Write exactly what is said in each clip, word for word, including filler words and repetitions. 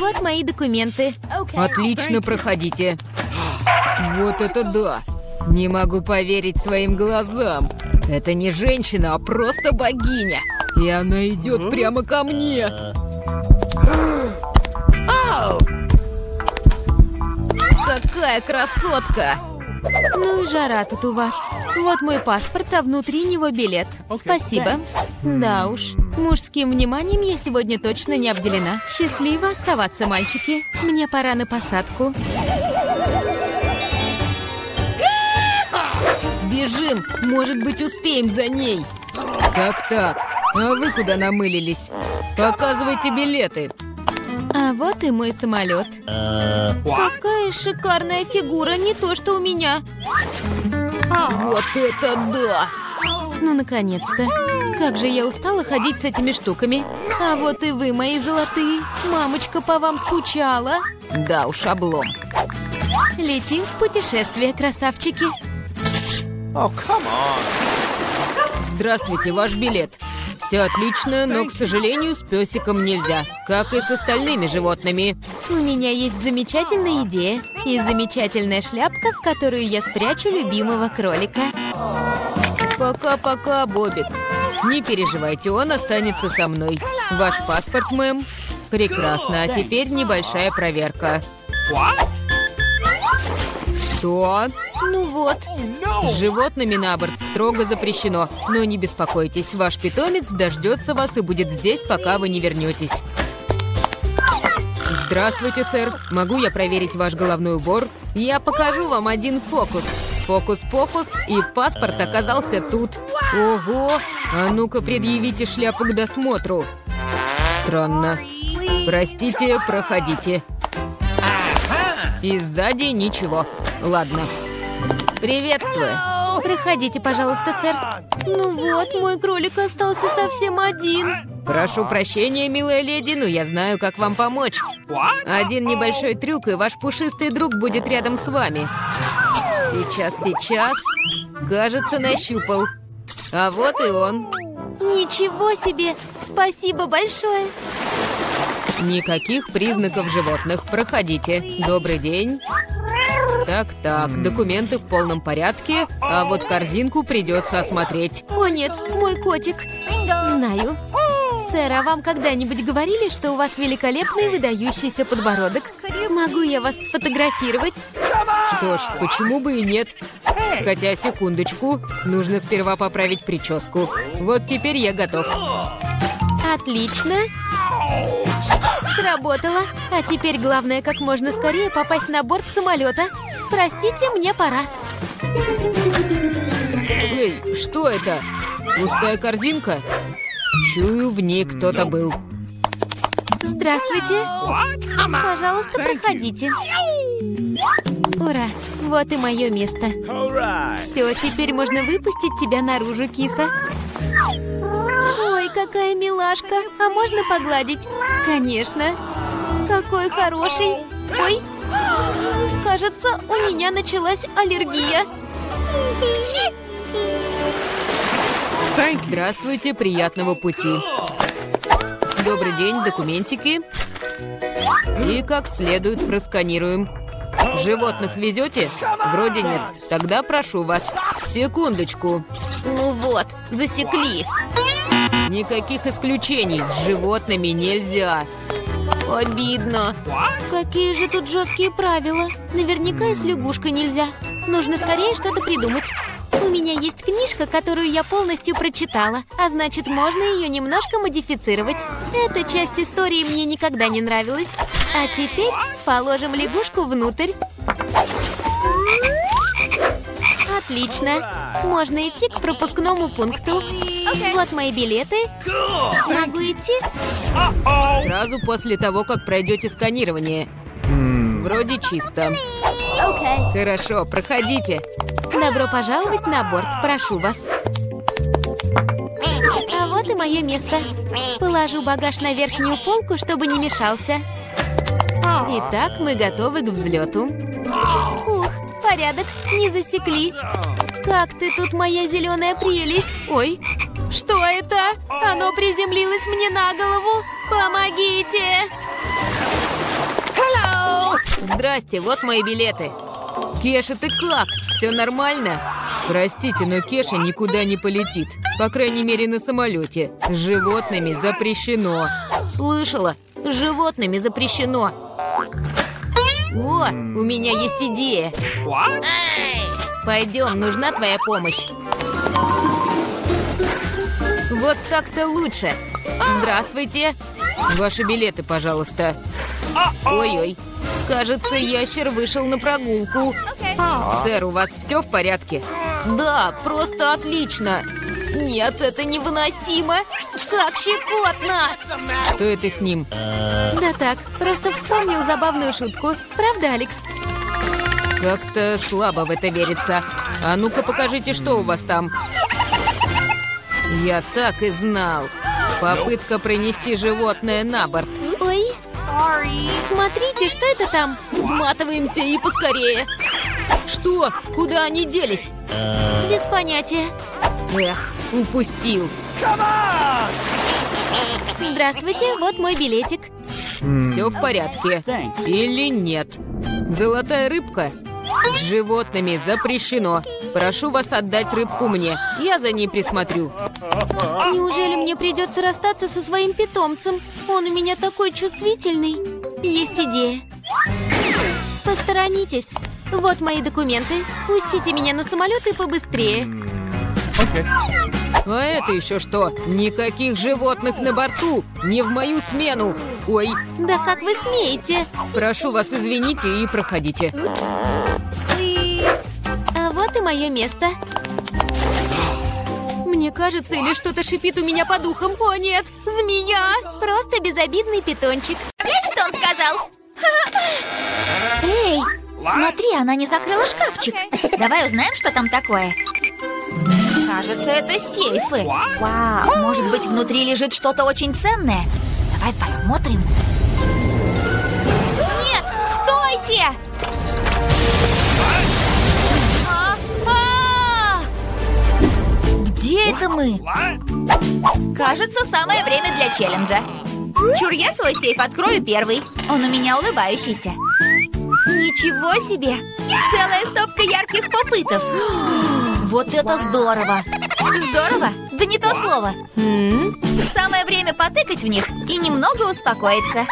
Вот мои документы. Отлично, проходите. Вот это да! Не могу поверить своим глазам. Это не женщина, а просто богиня. И она идет прямо ко мне. Какая красотка! Ну и жара тут у вас. Вот мой паспорт, а внутри него билет. Спасибо. Да уж, мужским вниманием я сегодня точно не обделена. Счастливо оставаться, мальчики. Мне пора на посадку. Бежим, может быть, успеем за ней. Так-так, а вы куда намылились? Показывайте билеты. А вот и мой самолет. Какая шикарная фигура, не то что у меня. Вот это да! Ну, наконец-то. Как же я устала ходить с этими штуками. А вот и вы, мои золотые. Мамочка по вам скучала. Да уж, облом. Летим в путешествие, красавчики. Oh, come on. Здравствуйте, ваш билет. Все отлично, но, к сожалению, с песиком нельзя. Как и с остальными животными. У меня есть замечательная идея. И замечательная шляпка, в которую я спрячу любимого кролика. Пока-пока, Бобик. Не переживайте, он останется со мной. Ваш паспорт, мэм. Прекрасно, а теперь небольшая проверка. Что? Ну вот. С животными на борт строго запрещено. Но не беспокойтесь, ваш питомец дождется вас и будет здесь, пока вы не вернетесь. Здравствуйте, сэр. Могу я проверить ваш головной убор? Я покажу вам один фокус. Фокус-покус, и паспорт оказался тут. Ого! А ну-ка, предъявите шляпу к досмотру. Странно. Простите, проходите. И сзади ничего. Ладно. Приветствую. Проходите, пожалуйста, сэр. Ну вот, мой кролик остался совсем один. Прошу прощения, милая леди, но я знаю, как вам помочь. Один небольшой трюк, и ваш пушистый друг будет рядом с вами. Сейчас, сейчас. Кажется, нащупал. А вот и он. Ничего себе! Спасибо большое. Никаких признаков животных. Проходите. Добрый день. Так-так, документы в полном порядке, а вот корзинку придется осмотреть. О нет, мой котик. Знаю. Сэр, а вам когда-нибудь говорили, что у вас великолепный выдающийся подбородок? Могу я вас сфотографировать? Что ж, почему бы и нет? Хотя, секундочку, нужно сперва поправить прическу. Вот теперь я готов. Отлично. Сработало. А теперь главное, как можно скорее попасть на борт самолета. Простите, мне пора. Эй, что это? Пустая корзинка? Чую, в ней кто-то был. Здравствуйте. Пожалуйста, проходите. Ура, вот и мое место. Все, теперь можно выпустить тебя наружу, киса. Ой, какая милашка. А можно погладить? Конечно. Какой хороший. Ой. Кажется, у меня началась аллергия. Чи! Здравствуйте, приятного пути. Добрый день, документики. И как следует просканируем. Животных везете? Вроде нет. Тогда прошу вас. Секундочку. Ну вот, засекли. Никаких исключений. С животными нельзя. Обидно. Какие же тут жесткие правила. Наверняка и с лягушкой нельзя. Нужно скорее что-то придумать. У меня есть книжка, которую я полностью прочитала, а значит, можно ее немножко модифицировать. Эта часть истории мне никогда не нравилась. А теперь положим лягушку внутрь. Отлично. Можно идти к пропускному пункту. Вот мои билеты. Могу идти? Сразу после того, как пройдете сканирование. Вроде чисто. Хорошо, проходите. Добро пожаловать на борт, прошу вас. А вот и мое место. Положу багаж на верхнюю полку, чтобы не мешался. Итак, мы готовы к взлету. Ух, порядок, не засекли. Как ты тут, моя зеленая прелесть? Ой, что это? Оно приземлилось мне на голову. Помогите! Здрасте, вот мои билеты. Кеша, ты как? Все нормально? Простите, но Кеша никуда не полетит. По крайней мере, на самолете. С животными запрещено. Слышала? С животными запрещено. О, у меня есть идея. Пойдем, нужна твоя помощь. Вот так-то лучше. Здравствуйте. Ваши билеты, пожалуйста. Ой-ой. Кажется, ящер вышел на прогулку. Сэр, у вас все в порядке? Да, просто отлично. Нет, это невыносимо. Как щекотно. Что это с ним? Да так, просто вспомнил забавную шутку. Правда, Алекс? Как-то слабо в это верится. А ну-ка покажите, что у вас там. Я так и знал. Попытка принести животное на борт. Ой, смотрите, что это там? Сматываемся и поскорее. Что? Куда они делись? Без понятия. Эх, упустил. Здравствуйте, вот мой билетик. Все в порядке. Или нет? Золотая рыбка? С животными запрещено. Прошу вас отдать рыбку мне. Я за ней присмотрю. Неужели мне придется расстаться со своим питомцем? Он у меня такой чувствительный. Есть идея. Посторонитесь. Вот мои документы. Пустите меня на самолет и побыстрее. А это еще что? Никаких животных на борту! Не в мою смену! Ой! Да как вы смеете? Прошу вас, извините и проходите. А вот и мое место. Мне кажется, или что-то шипит у меня по духам. О, нет! Змея! Просто безобидный питончик. Знаешь, что он сказал? Эй! Смотри, она не закрыла шкафчик. Давай узнаем, что там такое. Кажется, это сейфы. Вау, может быть, внутри лежит что-то очень ценное? Давай посмотрим. Нет, стойте! А-а-а! Где это мы? Кажется, самое время для челленджа. Чур, я свой сейф открою первый. Он у меня улыбающийся. Ничего себе! Целая стопка ярких попытов. Вот это здорово! Здорово? Да не то слово! Самое время потыкать в них и немного успокоиться.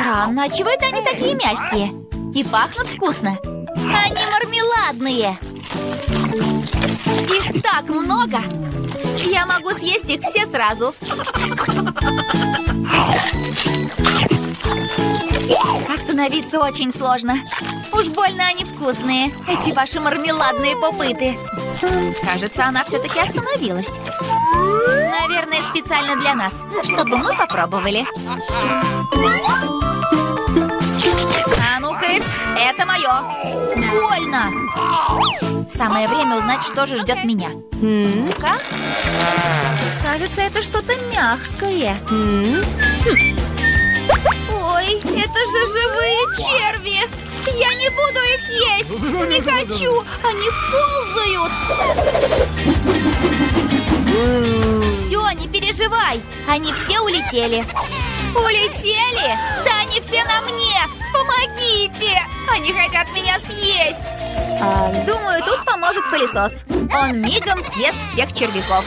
Странно, а чего это они такие мягкие? И пахнут вкусно. Они мармеладные! Их так много! Я могу съесть их все сразу. Остановиться очень сложно. Уж больно они вкусные, эти ваши мармеладные попыты. Кажется, она все-таки остановилась. Наверное, специально для нас, чтобы мы попробовали. А ну-ка, это мое. Больно. Самое время узнать, что же ждет меня. Ну-ка. Кажется, это что-то мягкое. Ой, это же живые черви! Я не буду их есть! Не хочу! Они ползают! Все, не переживай! Они все улетели! Улетели? Да они все на мне! Помогите! Они хотят меня съесть! Думаю, тут поможет пылесос. Он мигом съест всех червяков.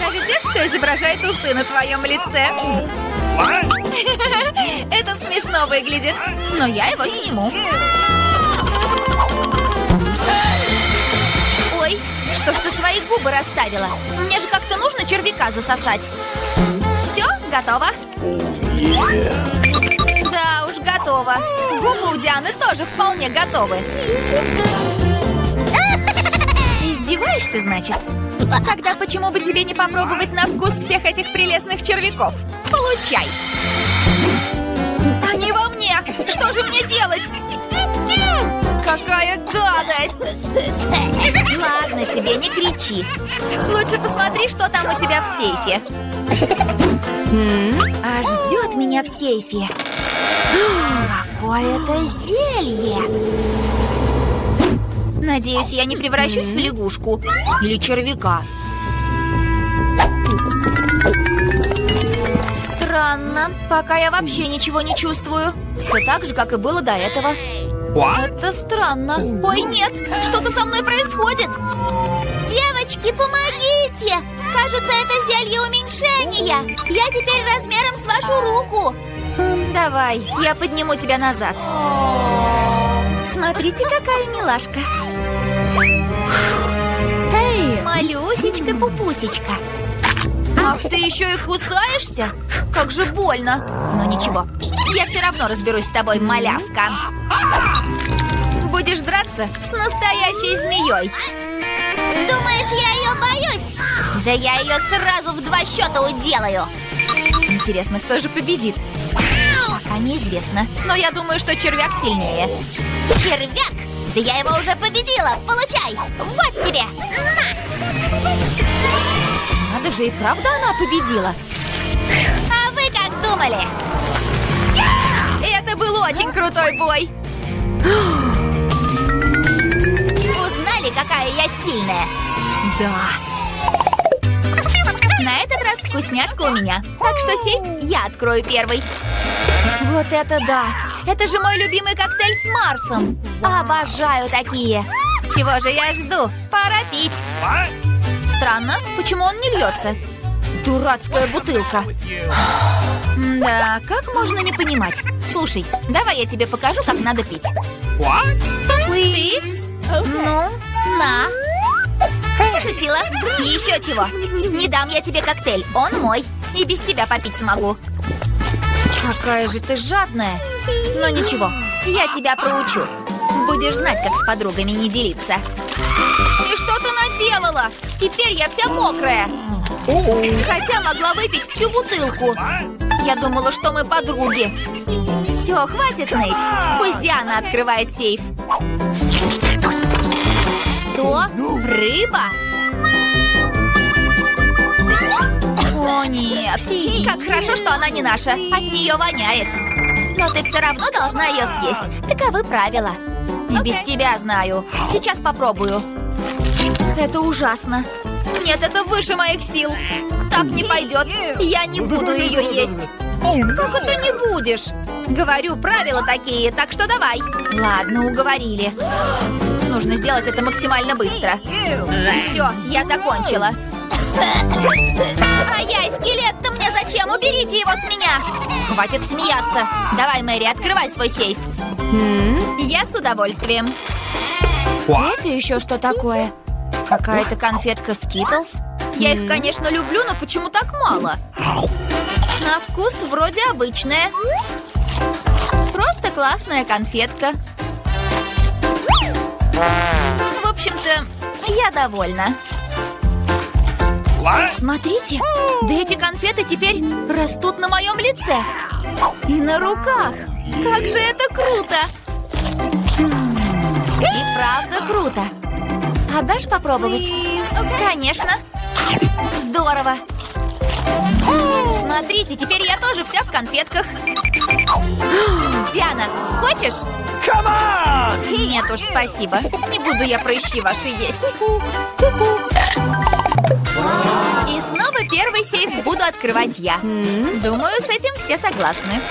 Даже тех, кто изображает усы на твоем лице. Это смешно выглядит, но я его сниму. Ой, что ж ты свои губы расставила? Мне же как-то нужно червяка засосать. Все, готово? Да уж, готово. Губы у Дианы тоже вполне готовы. Издеваешься, значит? Тогда почему бы тебе не попробовать на вкус всех этих прелестных червяков? Получай! Они во мне! Что же мне делать? Какая гадость! Ладно, тебе не кричи. Лучше посмотри, что там у тебя в сейфе. А ждет меня в сейфе. Какое-то зелье! Надеюсь, я не превращусь в лягушку или червяка. Странно, пока я вообще ничего не чувствую. Все так же, как и было до этого. What? Это странно. Ой, нет, что-то со мной происходит. Девочки, помогите! Кажется, это зелье уменьшения. Я теперь размером с вашу руку. Давай, я подниму тебя назад. Смотрите, какая милашка. Эй, малюсечка-пупусечка. Ах, ты еще и кусаешься? Как же больно. Но ничего, я все равно разберусь с тобой, малявка. Будешь драться с настоящей змеей. Думаешь, я ее боюсь? Да я ее сразу в два счета уделаю. Интересно, кто же победит? Пока неизвестно, но я думаю, что червяк сильнее. Червяк? Да я его уже победила! Получай! Вот тебе! На! Надо же, и правда она победила. А вы как думали? Это был очень крутой бой. Узнали, какая я сильная? Да. На этот раз вкусняшка у меня. Так что сейф я открою первый. Вот это да! Это же мой любимый коктейль с Марсом! Обожаю такие! Чего же я жду? Пора пить! Странно, почему он не льется? Дурацкая бутылка! Да, как можно не понимать? Слушай, давай я тебе покажу, как надо пить. Please. Ну, на! Шутила? Еще чего! Не дам я тебе коктейль, он мой! И без тебя попить смогу! Какая же ты жадная. Но ничего, я тебя проучу. Будешь знать, как с подругами не делиться. И что ты наделала? Теперь я вся мокрая. Хотя могла выпить всю бутылку. Я думала, что мы подруги. Все, хватит ныть. Пусть Диана открывает сейф. Что? Рыба? О, нет. Как хорошо, что она не наша. От нее воняет. Но ты все равно должна ее съесть. Таковы правила. И без тебя знаю. Сейчас попробую. Это ужасно. Нет, это выше моих сил. Так не пойдет. Я не буду ее есть. Как это не будешь? Говорю, правила такие, так что давай. Ладно, уговорили. Нужно сделать это максимально быстро. Все, я закончила. А я, скелет-то мне зачем? Уберите его с меня! Хватит смеяться. Давай, Мэри, открывай свой сейф. Я с удовольствием. Это еще что такое? Какая-то конфетка Skittles? Я их, конечно, люблю, но почему так мало? На вкус вроде обычная. Просто классная конфетка. В общем-то, я довольна. Смотрите, да эти конфеты теперь растут на моем лице. И на руках. Как же это круто! И правда круто. А дашь попробовать? Конечно. Здорово. Смотрите, теперь я тоже вся в конфетках. Диана, хочешь? Нет уж, спасибо. Не буду я прыщи ваши есть. И снова первый сейф буду открывать я. Думаю, с этим все согласны.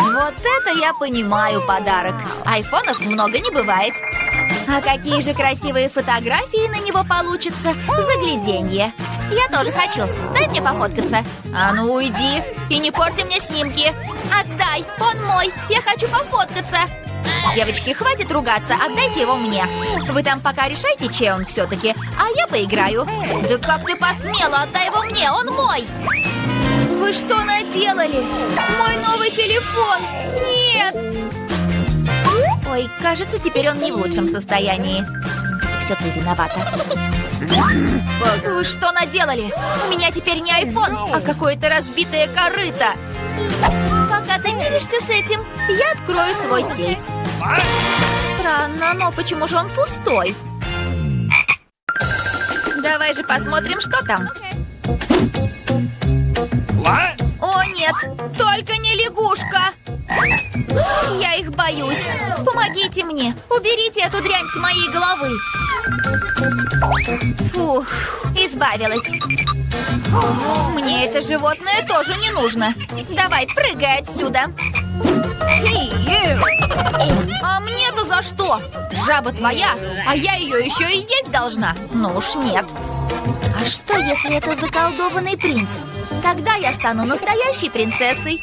Вот это я понимаю подарок. Айфонов много не бывает. А какие же красивые фотографии на него получатся. Загляденье. Я тоже хочу. Дай мне пофоткаться. А ну уйди. И не порти мне снимки. Отдай. Он мой. Я хочу пофоткаться. Девочки, хватит ругаться, отдайте его мне. Вы там пока решайте, чей он все-таки, а я поиграю. Да как ты посмела, отдай его мне, он мой. Вы что наделали? Мой новый телефон. Нет. Ой, кажется, теперь он не в лучшем состоянии. Все, ты виновата. Вы что наделали? У меня теперь не айфон, а какое-то разбитое корыто. Пока ты миришься с этим, я открою свой сейф. Странно, но почему же он пустой? Давай же посмотрим, что там. О, Нет, только не лягушка. Я их боюсь. Помогите мне, уберите эту дрянь с моей головы. Фух, избавилась. Мне это животное тоже не нужно. Давай, прыгай отсюда. А мне-то за что? Жаба твоя, а я ее еще и есть должна. Ну уж нет. А что, если это заколдованный принц? Тогда я стану настоящей принцессой.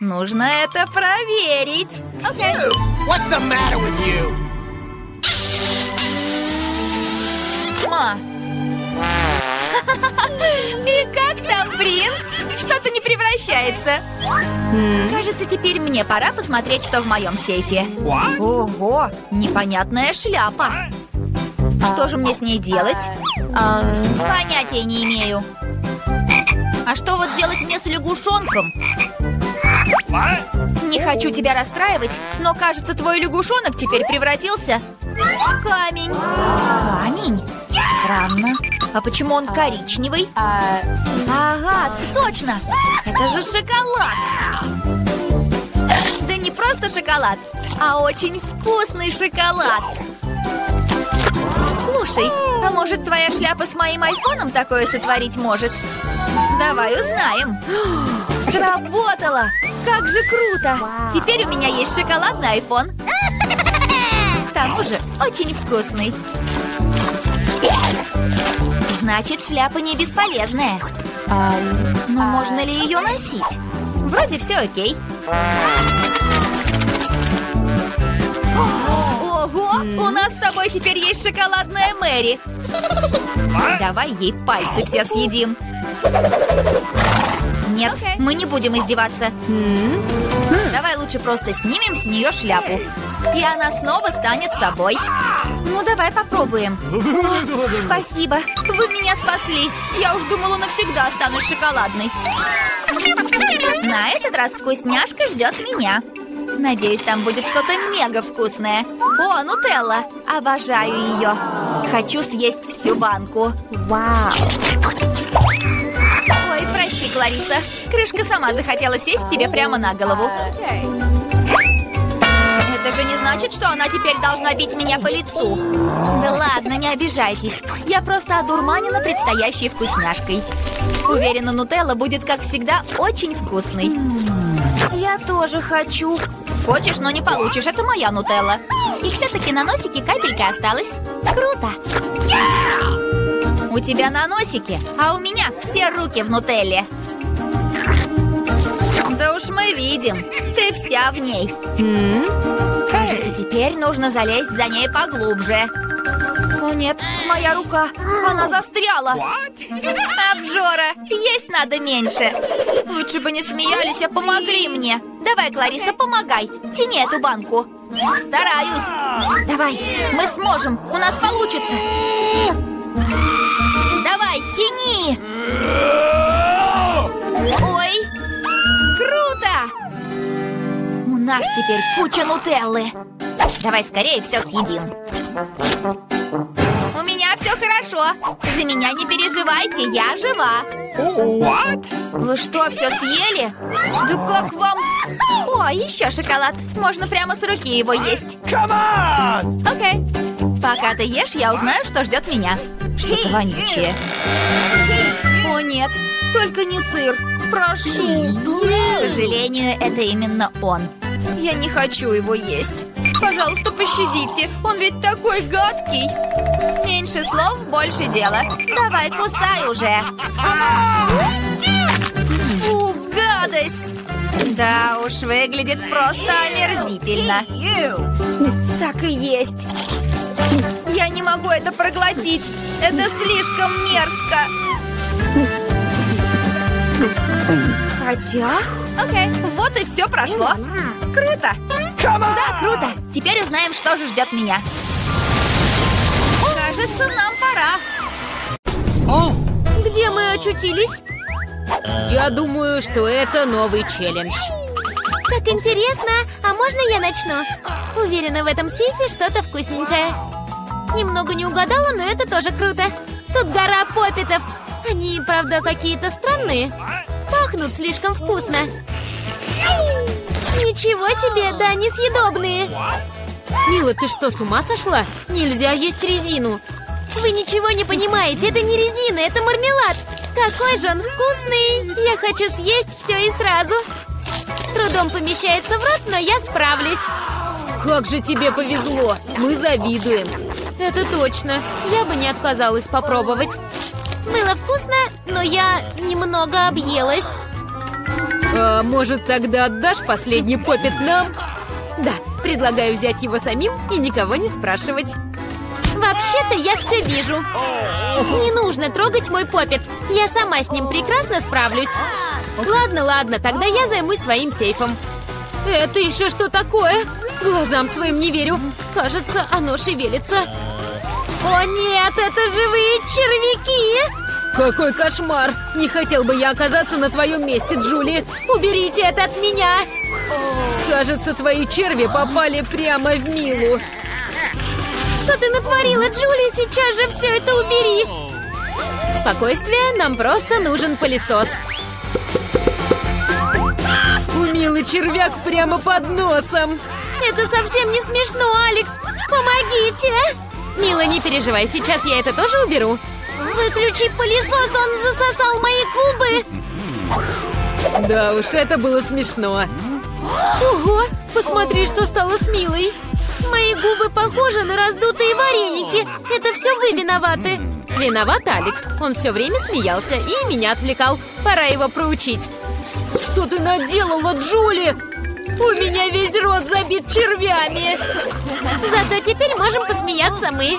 Нужно это проверить. Okay. What's the matter with you? Ма. И как там принц? Что-то не превращается. Mm. Кажется, теперь мне пора посмотреть, что в моем сейфе. What? Ого, непонятная шляпа. Что же мне с ней делать? Um... Понятия не имею. А что вот делать мне с лягушонком? What? Не хочу тебя расстраивать, но, кажется, твой лягушонок теперь превратился в камень. Камень? Странно. А почему он коричневый? Ага, точно! Это же шоколад! Да не просто шоколад, а очень вкусный шоколад! Слушай, а может, твоя шляпа с моим айфоном такое сотворить может? Давай узнаем! Сработало! Как же круто! Теперь у меня есть шоколадный айфон. К тому же очень вкусный. Значит, шляпа не бесполезная. Но можно ли ее носить? Вроде все окей. Ого, у нас с тобой теперь есть шоколадная Мэри. Давай ей пальцы все съедим. Нет, okay. Мы не будем издеваться. Mm-hmm. Давай лучше просто снимем с нее шляпу. И она снова станет собой. Ну, давай попробуем. О, спасибо, вы меня спасли. Я уж думала, навсегда останусь шоколадной. На этот раз вкусняшка ждет меня. Надеюсь, там будет что-то мега вкусное. О, нутелла. Обожаю ее. Хочу съесть всю банку. Вау. Ой, прости, Клариса. Крышка сама захотела сесть тебе прямо на голову. Это же не значит, что она теперь должна бить меня по лицу. Да ладно, не обижайтесь. Я просто одурманена предстоящей вкусняшкой. Уверена, нутелла будет, как всегда, очень вкусной. Я тоже хочу. Хочешь, но не получишь. Это моя нутелла. И все-таки на носике капелька осталась. Круто. У тебя на носике, а у меня все руки в нутелле. Да уж мы видим, ты вся в ней. Mm-hmm. Кажется, теперь нужно залезть за ней поглубже. О нет, моя рука, она застряла. What? Обжора, есть надо меньше. Лучше бы не смеялись, а помогли мне. Давай, Клариса, помогай, тяни эту банку. Стараюсь. Давай, мы сможем, у нас получится. Давай, тяни! Ой, круто! У нас теперь куча нутеллы. Давай скорее все съедим. У меня все хорошо. За меня не переживайте, я жива. What? Вы что, все съели? Да как вам? О, еще шоколад. Можно прямо с руки его есть. Окей. Okay. Пока ты ешь, я узнаю, что ждет меня. Что-то вонючее. О нет, только не сыр. Прошу. К сожалению, это именно он. Я не хочу его есть. Пожалуйста, пощадите. Он ведь такой гадкий. Меньше слов, больше дела. Давай, кусай уже. Фу, гадость. Да уж, выглядит просто омерзительно. Так и есть. Я не могу это проглотить. Это слишком мерзко. Хотя... Окей. Okay. Вот и все прошло. Mm-hmm. Круто. Да, круто. Теперь узнаем, что же ждет меня. Oh. Кажется, нам пора. Oh. Где мы очутились? Я думаю, что это новый челлендж. Так интересно. А можно я начну? Уверена, в этом сейфе что-то вкусненькое. Немного не угадала, но это тоже круто. Тут гора поппитов. Они, правда, какие-то странные. пахнут слишком вкусно. Ничего себе, да, они съедобные. Мила, ты что, с ума сошла? Нельзя есть резину. Вы ничего не понимаете, это не резина, это мармелад. Какой же он вкусный. Я хочу съесть все и сразу. С трудом помещается в рот, но я справлюсь. Как же тебе повезло, мы завидуем. Это точно, я бы не отказалась попробовать. Было вкусно, но я немного объелась. А, может, тогда отдашь последний попит нам? Да, предлагаю взять его самим и никого не спрашивать. Вообще-то я все вижу. Не нужно трогать мой попит. Я сама с ним прекрасно справлюсь. Ладно, ладно, тогда я займусь своим сейфом. Это еще что такое? Глазам своим не верю. Кажется, оно шевелится. О нет, это живые червяки! Какой кошмар! Не хотел бы я оказаться на твоем месте, Джули. Уберите это от меня! Кажется, твои черви попали прямо в Милу. Что ты натворила, Джули? Сейчас же все это убери! Спокойствие, нам просто нужен пылесос. У Милы червяк прямо под носом. Это совсем не смешно, Алекс! Помогите! Мила, не переживай, сейчас я это тоже уберу. Выключи пылесос, он засосал мои губы. Да уж, это было смешно. Ого, посмотри, что стало с Милой. Мои губы похожи на раздутые вареники. Это все вы виноваты. Виноват Алекс, он все время смеялся и меня отвлекал. Пора его проучить. Что ты наделала, Джули? У меня весь рот забит червями. Зато теперь можем посмеяться мы.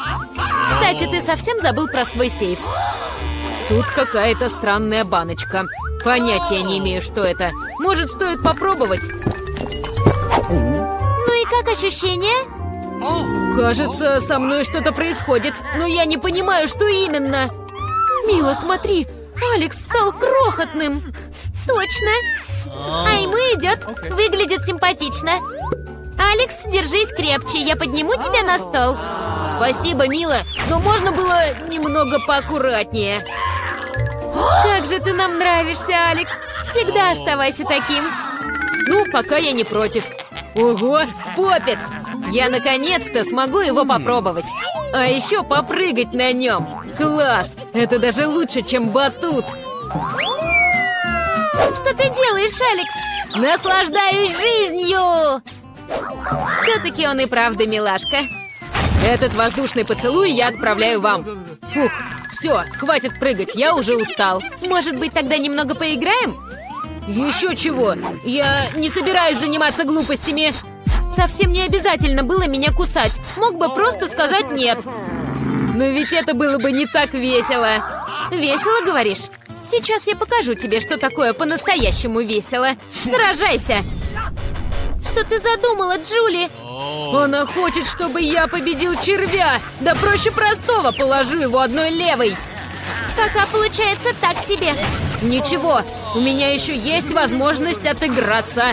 Кстати, ты совсем забыл про свой сейф. Тут какая-то странная баночка. Понятия не имею, что это. Может, стоит попробовать? Ну и как ощущения? Кажется, со мной что-то происходит. Но я не понимаю, что именно. Мила, смотри. Алекс стал крохотным. Точно. А ему идет. Выглядит симпатично. Алекс, держись крепче. Я подниму тебя на стол. Спасибо, Мила. Но можно было немного поаккуратнее. Как же ты нам нравишься, Алекс. Всегда оставайся таким. Ну, пока я не против. Ого, попит. Я наконец-то смогу его попробовать. А еще попрыгать на нем. Класс. Это даже лучше, чем батут. Что ты делаешь, Алекс? Наслаждаюсь жизнью! Все-таки он и правда милашка. Этот воздушный поцелуй я отправляю вам. Фух, все, хватит прыгать, я уже устал. Может быть, тогда немного поиграем? Еще чего? Я не собираюсь заниматься глупостями. Совсем не обязательно было меня кусать. Мог бы просто сказать нет. Но ведь это было бы не так весело. Весело, говоришь? Сейчас я покажу тебе, что такое по-настоящему весело. Сражайся! Что ты задумала, Джули? Она хочет, чтобы я победил червя. Да проще простого, положу его одной левой. Пока получается так себе. Ничего, у меня еще есть возможность отыграться.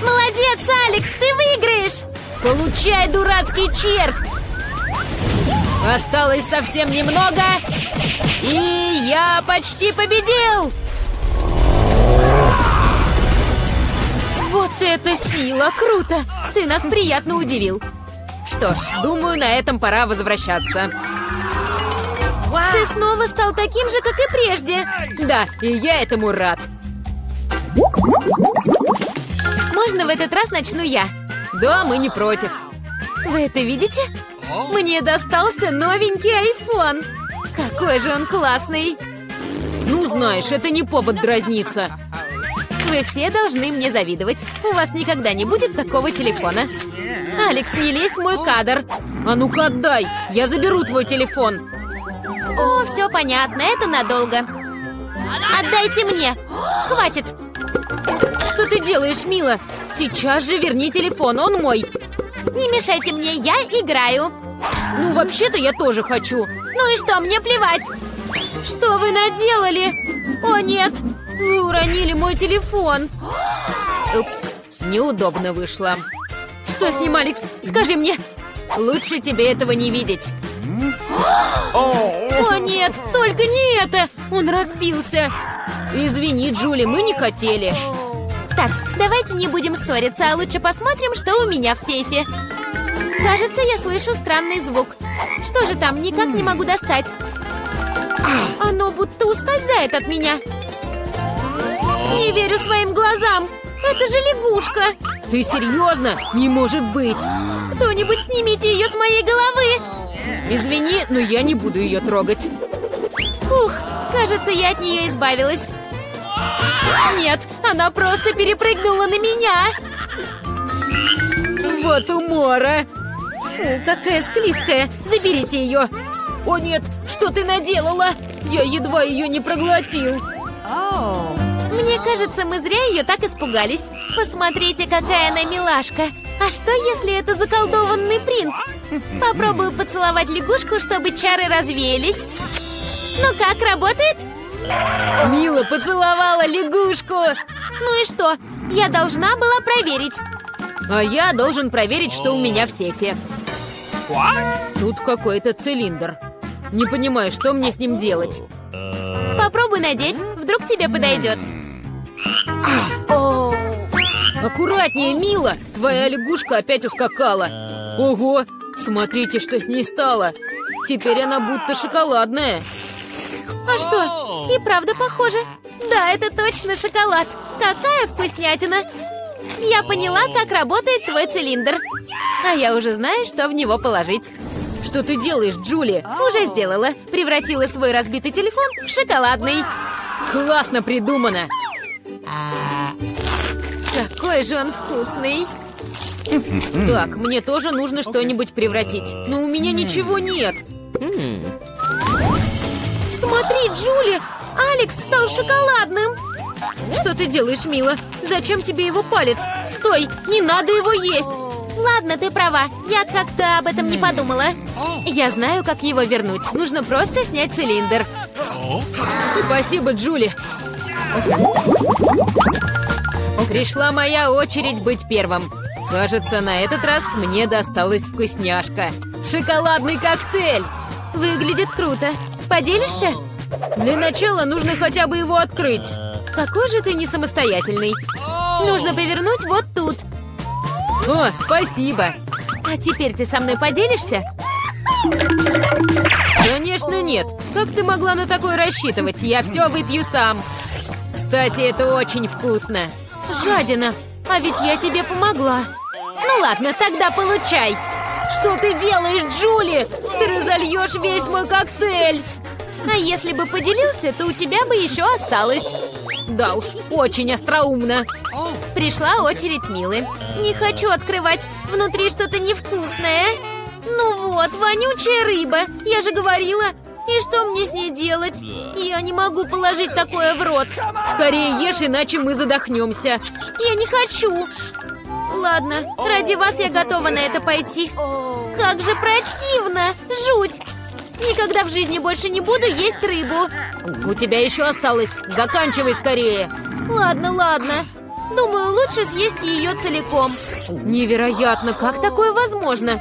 Молодец, Алекс, ты выиграешь! Получай, дурацкий червь! Осталось совсем немного. И я почти победил! Вот это сила! Круто! Ты нас приятно удивил. Что ж, думаю, на этом пора возвращаться. Ты снова стал таким же, как и прежде. Да, и я этому рад. Можно в этот раз начну я? Да, мы не против. Вы это видите? Мне достался новенький айфон. Какой же он классный. Ну, знаешь, это не повод дразниться. Вы все должны мне завидовать. У вас никогда не будет такого телефона. Алекс, не лезь в мой кадр. А ну-ка отдай, я заберу твой телефон. О, все понятно, это надолго. Отдайте мне. Хватит. Что ты делаешь, Мила? Сейчас же верни телефон, он мой. Не мешайте мне, я играю. Ну, вообще-то я тоже хочу. Ну и что, мне плевать. Что вы наделали? О, нет. Вы уронили мой телефон. Упс, неудобно вышло. Что с ним, Алекс? Скажи мне. Лучше тебе этого не видеть. О, нет, только не это. Он разбился. Извини, Джули, мы не хотели. Так, давайте не будем ссориться, а лучше посмотрим, что у меня в сейфе. Кажется, я слышу странный звук. Что же там? Никак не могу достать. Оно будто ускользает от меня. Не верю своим глазам. Это же лягушка. Ты серьезно? Не может быть. Кто-нибудь снимите ее с моей головы. Извини, но я не буду ее трогать. Ух, кажется, я от нее избавилась. Нет, она просто перепрыгнула на меня. Вот умора. Фу, какая склизкая. Заберите ее. О нет, что ты наделала? Я едва ее не проглотил. Мне кажется, мы зря ее так испугались. Посмотрите, какая она милашка. А что, если это заколдованный принц? Попробую поцеловать лягушку, чтобы чары развеялись. Ну как, работает? Мила поцеловала лягушку. Ну и что? Я должна была проверить. А я должен проверить, что у меня в сейфе. What? Тут какой-то цилиндр. Не понимаю, что мне с ним делать. Попробуй надеть, вдруг тебе подойдет. Аккуратнее, Мила! Твоя лягушка опять ускакала. Ого! Смотрите, что с ней стало. Теперь она будто шоколадная. А что? И правда похоже. Да, это точно шоколад. Какая вкуснятина! Я поняла, как работает твой цилиндр. А я уже знаю, что в него положить. Что ты делаешь, Джули? Уже сделала. Превратила свой разбитый телефон в шоколадный. Классно придумано. Какой же он вкусный. Так, мне тоже нужно что-нибудь превратить. Но у меня ничего нет. Смотри, Джули, Алекс стал шоколадным. Что ты делаешь, Мила? Зачем тебе его палец? Стой, не надо его есть. Ладно, ты права. Я как-то об этом не подумала. Я знаю, как его вернуть. Нужно просто снять цилиндр. Спасибо, Джули. Пришла моя очередь быть первым. Кажется, на этот раз мне досталась вкусняшка. Шоколадный коктейль. Выглядит круто. Поделишься? Для начала нужно хотя бы его открыть. Какой же ты не самостоятельный. Нужно повернуть вот тут. О, спасибо. А теперь ты со мной поделишься? Конечно нет. Как ты могла на такое рассчитывать? Я все выпью сам. Кстати, это очень вкусно. Жадина, а ведь я тебе помогла. Ну ладно, тогда получай. Что ты делаешь, Джули? Ты разольешь весь мой коктейль. А если бы поделился, то у тебя бы еще осталось. Да уж, очень остроумно. Пришла очередь Милы. Не хочу открывать. Внутри что-то невкусное. Ну вот, вонючая рыба. Я же говорила. И что мне с ней делать? Я не могу положить такое в рот. Скорее ешь, иначе мы задохнемся. Я не хочу. Ладно, ради вас я готова на это пойти. Как же противно. Жуть. Никогда в жизни больше не буду есть рыбу. У тебя еще осталось. Заканчивай скорее. Ладно, ладно. Думаю, лучше съесть ее целиком. Невероятно, как такое возможно?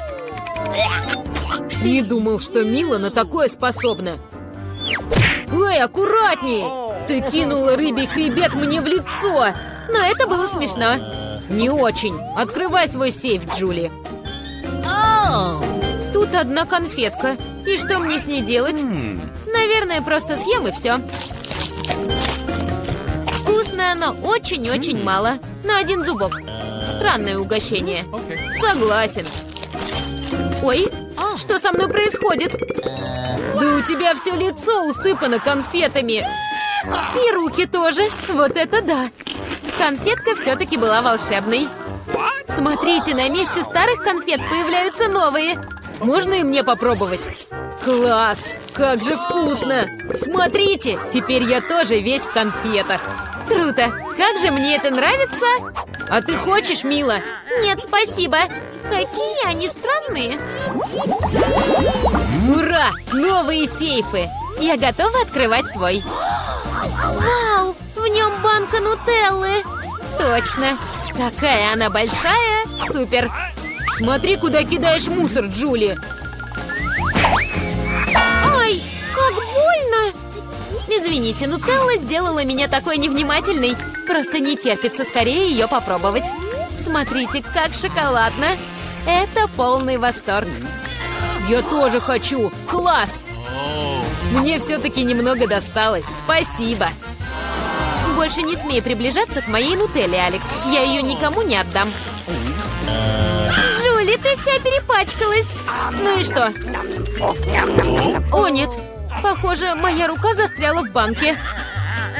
Не думал, что Мила на такое способна. Эй, аккуратнее! Ты кинула рыбий хребет мне в лицо. Но это было смешно. Не очень. Открывай свой сейф, Джули. Тут одна конфетка. И что мне с ней делать? Наверное, просто съем и все. Вкусно, но очень-очень мало. На один зубок. Странное угощение. Согласен. Ой, что со мной происходит? Да у тебя все лицо усыпано конфетами. И руки тоже. Вот это да. Конфетка все-таки была волшебной. Смотрите, на месте старых конфет появляются новые. Можно и мне попробовать? Класс! Как же вкусно! Смотрите! Теперь я тоже весь в конфетах. Круто! Как же мне это нравится! А ты хочешь, Мила? Нет, спасибо! Какие они странные! Ура! Новые сейфы! Я готова открывать свой. Вау! В нем банка нутеллы! Точно! Какая она большая! Супер! Смотри, куда кидаешь мусор, Джули. Ой, как больно. Извините, нутелла сделала меня такой невнимательной. Просто не терпится скорее ее попробовать. Смотрите, как шоколадно. Это полный восторг. Я тоже хочу. Класс! Мне все-таки немного досталось. Спасибо. Больше не смей приближаться к моей нутелле, Алекс. Я ее никому не отдам. Джули, ты вся перепачкалась. Ну и что? О, нет. Похоже, моя рука застряла в банке.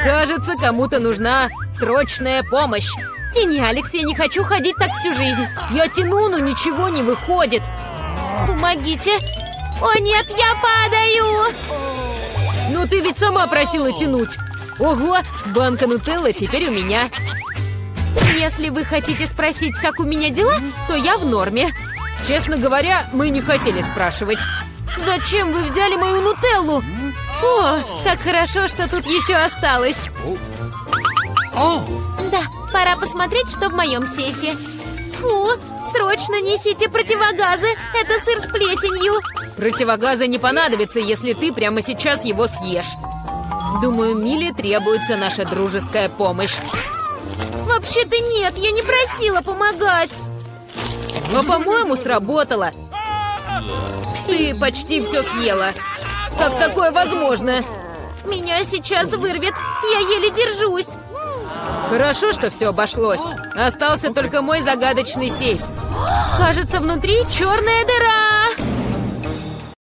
Кажется, кому-то нужна срочная помощь. Тяни, Алекс, я не хочу ходить так всю жизнь. Я тяну, но ничего не выходит. Помогите. О, нет, я падаю. Ну ты ведь сама просила тянуть. Ого, банка нутеллы теперь у меня. Если вы хотите спросить, как у меня дела, то я в норме. Честно говоря, мы не хотели спрашивать. Зачем вы взяли мою нутеллу? О, как хорошо, что тут еще осталось. Да, пора посмотреть, что в моем сейфе. Фу, срочно несите противогазы. Это сыр с плесенью. Противогазы не понадобятся, если ты прямо сейчас его съешь. Думаю, Миле требуется наша дружеская помощь. Вообще-то нет, я не просила помогать. Но, по-моему, сработало. Ты почти все съела. Как такое возможно? Меня сейчас вырвет. Я еле держусь. Хорошо, что все обошлось. Остался только мой загадочный сейф. Кажется, внутри черная дыра.